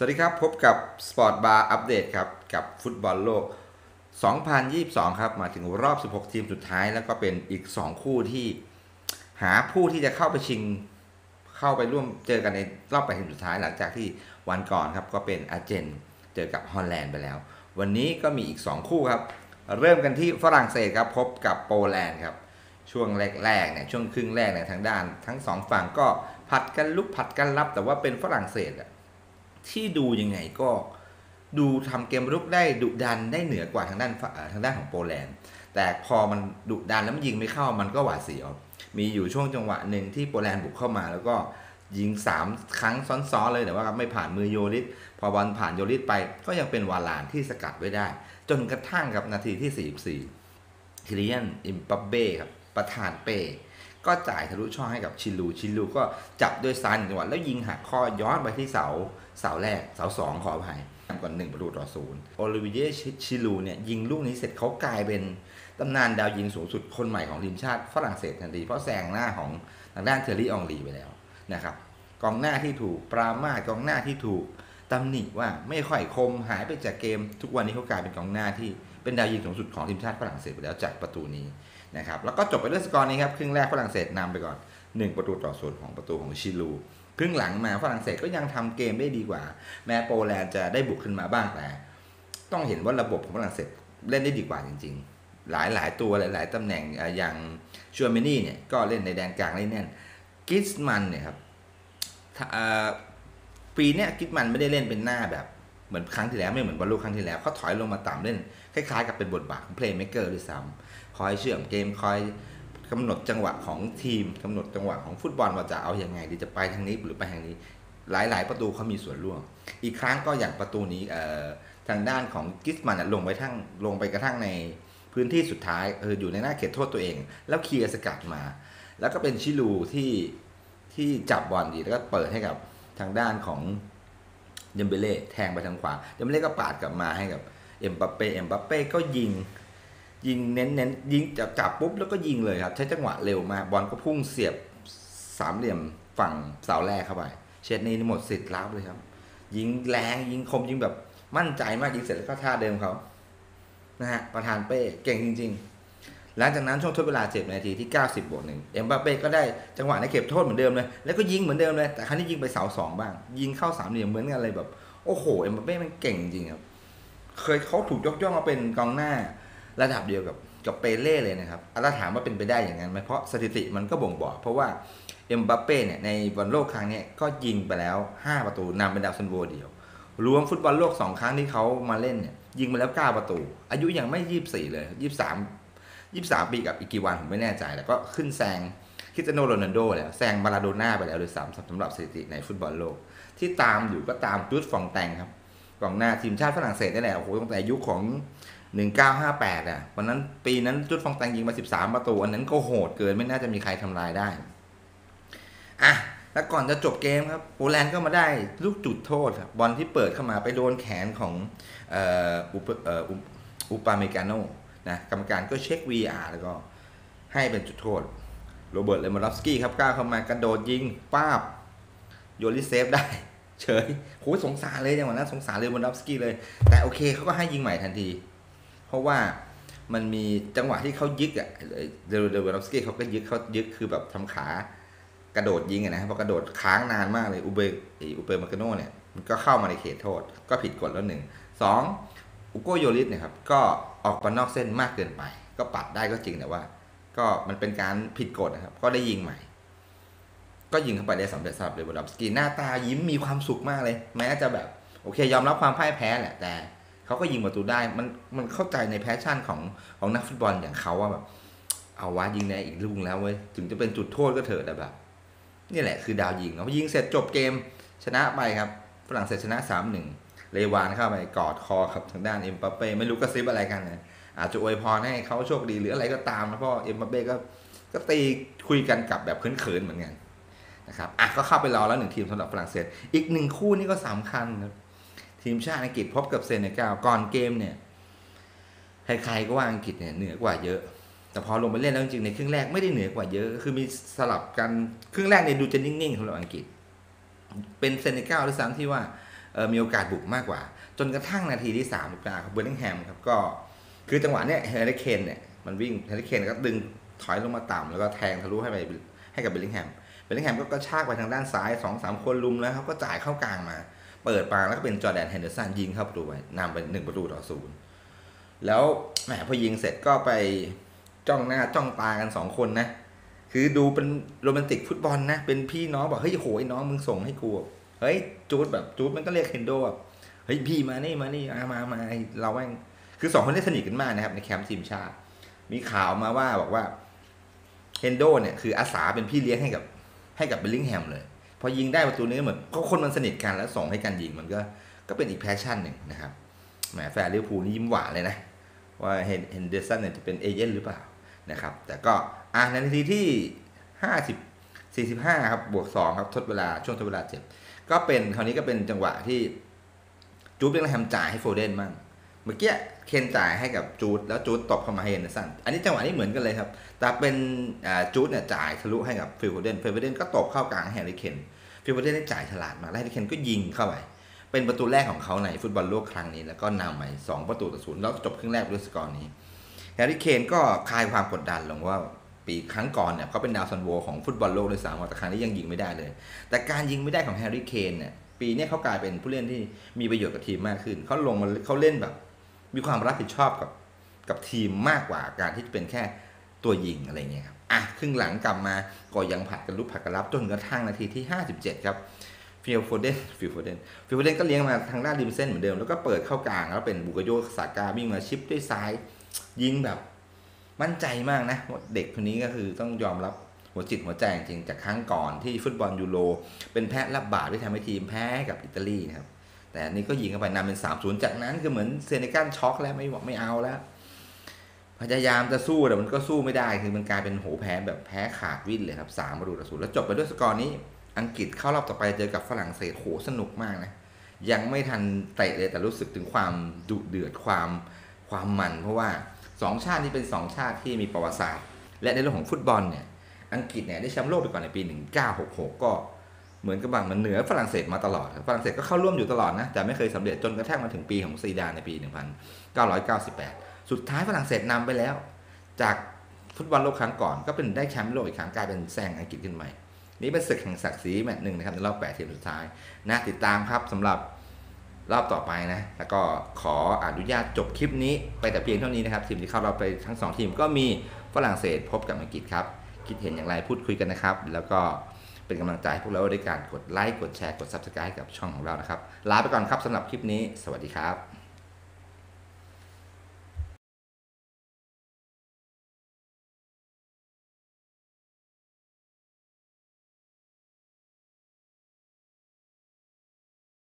สวัสดีครับพบกับสปอร์ตบาร์อัปเดตครับกับฟุตบอลโลก2022ครับมาถึงรอบ16ทีมสุดท้ายแล้วก็เป็นอีก2คู่ที่หาผู้ที่จะเข้าไปชิงเข้าไปร่วมเจอกันในรอบ8ทีมสุดท้ายหลังจากที่วันก่อนครับก็เป็นอาร์เจนเจอกับฮอลแลนด์ไปแล้ววันนี้ก็มีอีก2คู่ครับเริ่มกันที่ฝรั่งเศสครับพบกับโปแลนด์ครับช่วงแรกๆเนี่ยช่วงครึ่งแรกเนี่ยทางด้านทั้ง2ฝั่งก็ผัดกันลุกผัดกันรับแต่ว่าเป็นฝรั่งเศสที่ดูยังไงก็ดูทำเกมรุกได้ดุดันได้เหนือกว่าทางด้านของโปแลนด์แต่พอมันดุดันแล้วมันยิงไม่เข้ามันก็หวาดเสียวมีอยู่ช่วงจังหวะหนึ่งที่โปแลนด์บุกเข้ามาแล้วก็ยิง3ครั้งซ้อนๆเลยแต่ว่าไม่ผ่านมือโยลิสพอบอลผ่านโยลิสไปก็ยังเป็นวาลานที่สกัดไว้ได้จนกระทั่งกับนาทีที่44คิเลียนอิมบัปเป้ครับประธานเป้ก็จ่ายทะลุช่องให้กับชิลูก็จับด้วยซ้ายจังหวะแล้วยิงหักข้อย้อนไปที่เสาแรกเสา2ขออภัยก่อน1-0โอลิเวียชิลูเนี่ยยิงลูกนี้เสร็จเขากลายเป็นตำนานดาวยิงสูงสุดคนใหม่ของทีมชาติฝรั่งเศสทันทีเพราะแซงหน้าของทางด้านเทอร์รี่อองรีไปแล้วนะครับกองหน้าที่ถูกปราม่ากองหน้าที่ถูกตำหนิว่าไม่ค่อยคมหายไปจากเกมทุกวันนี้เขากลายเป็นกองหน้าที่เป็นดาวยิงสูงสุดของทีมชาติฝรั่งเศสไปแล้วจากประตูนี้นะครับแล้วก็จบไปด้วยสกอร์นี้ครับครึ่งแรกฝรั่งเศสนำไปก่อน1-0ของประตูของชิลูครึ่งหลังมาฝรั่งเศสก็ยังทำเกมได้ดีกว่าแม้โปแลนด์จะได้บุกขึ้นมาบ้างแต่ต้องเห็นว่าระบบของฝรั่งเศสเล่นได้ดีกว่าจริงๆหลายตัวหลายตำแหน่งอย่างชัวเมนี่เนี่ยก็เล่นในแดนกลางได้แน่นกิสมันเนี่ยครับปีนี้กิสมันไม่ได้เล่นเป็นหน้าแบบเหมือนครั้งที่แล้วไม่เหมือนบอลลูกครั้งที่แล้วเขาถอยลงมาต่ำเล่นคล้ายๆกับเป็นบทบาทของเพลย์เมคเกอร์ด้วยซ้ำคอยเชื่อมเกมคอยกำหนดจังหวะของทีมกำหนดจังหวะของฟุตบอลว่าจะเอาอย่างไงดีจะไปทางนี้หรือไปทางนี้หลายประตูเขามีส่วนร่วมอีกครั้งก็อย่างประตูนี้ทางด้านของกิสมันลงไปกระทั่งในพื้นที่สุดท้ายอยู่ในหน้าเขตโทษตัวเองแล้วเคลียร์สกัดมาแล้วก็เป็นชิลูที่จับบอลดีแล้วก็เปิดให้กับทางด้านของเดมเบเล่แทงไปทางขวาเดมเบเล่ก็ปาดกลับมาให้กับเอ็มบัปเป้ก็ยิงเน้นยิงจับปุ๊บแล้วก็ยิงเลยครับใช้จังหวะเร็วมากบอลก็พุ่งเสียบสามเหลี่ยมฝั่งเสาแรกเข้าไปเชดนี่หมดสิทธิ์รับเลยครับยิงแรงยิงคมยิงแบบมั่นใจมากยิงเสร็จแล้วก็ท่าเดิมเขานะฮะประธานเป้เก่งจริงๆหลังจากนั้นช่วงทดเวลา7นาทีที่90บวก1เอ็มบัปเป้ก็ได้จังหวะในเก็บโทษเหมือนเดิมเลยแล้วก็ยิงเหมือนเดิมเลยแต่ครั้งนี้ยิงไปเสา2บ้างยิงเข้าสามเหลี่ยมเหมือนกันเลยแบบโอ้โหเอ็มบัปเป้มันเก่งจริงครับเคยเขาถูกยกย่องมาเป็นกองหน้าระดับเดียวกับเปเล่เลยนะครับถ้าถามว่าเป็นไปได้อย่างนั้นไหมเพราะสถิติมันก็บ่งบอกเพราะว่าเอ็มบัปเป้เนี่ยในบอลโลกครั้งนี้ก็ยิงไปแล้ว5ประตูนำเป็นดาวซันโวเดียวรวมฟุตบอลโลก2ครั้งที่เขามาเล่นเนี่ยยิงมาแล้ว9ประตูอายุยังไม่24เลย23ปีกับอีกกี่วันผมไม่แน่ใจแล้วก็ขึ้นแซงคริสเตียโนโรนัลโดแล้วแซงมาราโดน่าไปแล้วโดยสำหรับสถิติในฟุตบอลโลกที่ตามอยู่ก็ตามจูดฟองแตงครับกองหน้าทีมชาติฝรั่งเศสนี่แหละโอ้โหตั้งแต่ยุคของ1958อ่ะวันนั้นปีนั้นจุดฟองแตงยิงมา13ประตูอันนั้นก็โหดเกินไม่น่าจะมีใครทำลายได้อ่ะแล้วก่อนจะจบเกมครับโปแลนด์ก็มาได้ลูกจุดโทษบอลที่เปิดเข้ามาไปโดนแขนของอุปาเมกาโนนะกรรมการก็เช็ค VR แล้วก็ให้เป็นจุดโทษโรเบิร์ตเลมาดอฟสกี้ครับก้าวเข้ามากระโดดยิงป้าบโยลิเซฟได้เฉยโหสงสารเลยจังหวะนั้นสงสารเลมาดอฟสกี้เลยแต่โอเคเขาก็ให้ยิงใหม่ทันทีเพราะว่ามันมีจังหวะที่เขายึกอ่ะเดวาลสกี้เขาก็ยึกคือแบบทำขากระโดดยิงอ่ะนะพอกระโดดค้างนานมากเลยอุเบอร์มาเกโน่เนี่ยมันก็เข้ามาในเขตโทษก็ผิดกฎแล้ว1 2อุโกโยลิสเนี่ยครับก็ออกไปนอกเส้นมากเกินไปก็ปัดได้ก็จริงแต่ว่าก็มันเป็นการผิดกฎนะครับก็ได้ยิงใหม่ก็ยิงเข้าไปได้สำเร็จสำหรับเดวาลสกี้หน้าตายิ้มมีความสุขมากเลยแม้จะแบบโอเคยอมรับความพ่ายแพ้แหละแต่เขาก็ยิงประตูได้มันเข้าใจในแพชชั่นของนักฟุตบอลอย่างเขาว่าแบบเอาวะยิงในอีกลูกแล้วเว้ยถึงจะเป็นจุดโทษก็เถอะแต่แบบนี่แหละคือดาวยิงเนาะยิงเสร็จจบเกมชนะไปครับฝรั่งเศสชนะ 3-1 เลวานเข้าไปกอดคอครับทางด้านเอ็มบัปเป้ไม่รู้กระซิบอะไรกันนะอาจจะอวยพรให้เขาโชคดีหรืออะไรก็ตามนะเพราะเอ็มบัปเป้ก็ตีคุยกันกับแบบเขินๆเหมือนกันนะครับอ่ะก็เข้าไปรอแล้ว1ทีมสำหรับฝรั่งเศสอีก1คู่นี่ก็สำคัญนะทีมชาติอังกฤษพบกับเซเนกัลก่อนเกมเนี่ยใครๆก็ว่าอังกฤษเนี่ยเหนือกว่าเยอะแต่พอลงไปเล่นแล้วจริงๆในครึ่งแรกไม่ได้เหนือกว่าเยอะคือมีสลับกันครึ่งแรกเนี่ยดูจะนิ่งๆสำหรับอังกฤษเป็นเซเนกัลด้วยซ้ำที่ว่า มีโอกาสบุกมากกว่าจนกระทั่งนาทีที่30ครับเบอร์ลิงแฮมครับก็คือจังหวะเนี้ยเฮริเคนเนี่ยมันวิ่งเฮริเคนก็ดึงถอยลงมาต่ำแล้วก็แทงทะลุให้กับเบลลิงแฮมก็กระชากไปทางด้านซ้าย 2-3 คนลุมแล้วครับก็จ่ายเข้ากลางมาเปิดปางแล้วก็เป็นจอร์แดนเฮนเดอร์สันยิงเข้าประตูไปนำไป1-0แล้วแหมพอยิงเสร็จก็ไปจ้องหน้าจ้องตากัน2คนนะคือดูเป็นโรแมนติกฟุตบอลนะเป็นพี่น้องบอกเฮ้ยโหไอ้น้องมึงส่งให้กูเฮ้ยจูดแบบจูดมันก็เรียกเฮนโดแบบเฮ้ยพี่มานี่มาเราแม่งคือ2คนได้สนิทกันมากนะครับในแคมป์ทีมชาติมีข่าวมาว่าบอกว่าเฮนโดเนี่ยคืออาสาเป็นพี่เลี้ยงให้กับเบลลิงแฮมเลยพอยิงได้ประตูนี้เหมือนก็คนมันสนิทกันแล้วส่งให้กันยิงมันก็เป็นอีกแพชชั่นหนึ่งนะครับแหมแฟนลิเวอร์พูลนี่ยิ้มหวานเลยนะว่าเฮนเดอร์สันเนี่ยจะเป็นเอเจนต์หรือเปล่านะครับแต่ก็นาทีที่45ครับ+2ครับทดเวลาเจ็บก็เป็นคราวนี้ก็เป็นจังหวะที่จูดเบลลิงแฮมจ่ายให้โฟเดนมั่งเมื่อกี้เคนจ่ายให้กับจูดแล้วจูดตบเข้ามาให้เฮนเดอร์สันอันนี้จังหวะนี้เหมือนกันเลยครับแต่เป็นจูดเนี่ยจ่ายทะลุให้กับฟิลโฟเดนก็ตบเข้ากลางแฮร์รี่เคนฟิลโฟเดนได้จ่ายฉลาดมาแล้วแฮร์รี่เคนก็ยิงเข้าไปเป็นประตูแรกของเขาในฟุตบอลโลกครั้งนี้แล้วก็นำไป2-0แล้วจบครึ่งแรกด้วยสกอร์นี้แฮร์รี่เคนก็คลายความกดดันลงว่าปีครั้งก่อนเนี่ยเขาเป็นดาวซันโวของฟุตบอลโลกด้วยซ้ำแต่ครั้งนี้ยังยิงไม่ได้เลยแต่การยิงไม่ได้ของแฮร์รี่เคนเนี่ยปีนี้เขากลายเป็นผู้เล่นที่มีประโยชน์กับทีมมากขึ้นเขาลงมาเขาเล่นแบบมีความรับผิดชอบกับทีมมากกว่าการที่จะเป็นแค่ตัวยิงอะไรเงี้ยครับครึ่งหลังกลับมาก็ยังผัดกันลุกผัดกันรับจนกระทั่งนาทีที่57ครับฟิลโฟเดนก็เลี้ยงมาทางด้านริมเส้นเหมือนเดิมแล้วก็เปิดเข้ากลางแล้วเป็นบุกโยกสากาวิ่งมาชิปด้วยซ้ายยิงแบบมั่นใจมากนะเด็กคนนี้ก็คือต้องยอมรับหัวจิตหัวใจจริงจากครั้งก่อนที่ฟุตบอลยูโรเป็นแพ้รับบาปที่ทำให้ทีมแพ้กับอิตาลีนะครับแต่นี่ก็ยิงเข้าไปนำเป็น 3-0 จากนั้นก็เหมือนเซเนกัลช็อกแล้วไม่เอาแล้วพยายามจะสู้แต่มันก็สู้ไม่ได้คือมันกลายเป็นโหแพ้แบบแพ้ขาดวิ่นเลยครับ3-0แล้วจบไปด้วยสกอร์นี้อังกฤษเข้ารอบต่อไปเจอกับฝรั่งเศสโหสนุกมากนะยังไม่ทันเตะเลยแต่รู้สึกถึงความดุเดือดความมันเพราะว่า2ชาตินี้เป็น2ชาติที่มีประวัติศาสตร์และในเรื่องของฟุตบอลเนี่ยอังกฤษเนี่ยได้แชมป์โลกไปก่อนในปี1966ก็เหมือนกับบังมันเหนือฝรั่งเศสมาตลอดฝรั่งเศสก็เข้าร่วมอยู่ตลอดนะแต่ไม่เคยสำเร็จจนกระทั่งมาถึงปีของซีดานในปี1998สุดท้ายฝรั่งเศสนำไปแล้วจากฟุตบอลโลกครั้งก่อนก็เป็นได้แชมป์โลกอีกครั้งกลายเป็นแซงอังกฤษขึ้นใหม่นี่เป็นศึกแห่งศักดิ์ศรีแมตช์หนึ่งนะครับในรอบ8ทีมสุดท้ายน่าติดตามครับสำหรับรอบต่อไปนะแล้วก็ขออนุญาตจบคลิปนี้ไปแต่เพียงเท่านี้นะครับทีมที่เข้ารอบไปทั้ง2ทีมก็มีฝรั่งเศสพบกับอังกฤษครับคิดเห็นอย่างไรพูดคุยกันนะครับแล้วก็เป็นกำลังใจให้พวกเราด้วยการกดไลค์กดแชร์กด Subscribe กับช่องของเรานะครับลาไปก่อนครับสำหรับคลิปนี้สวัสดีครับ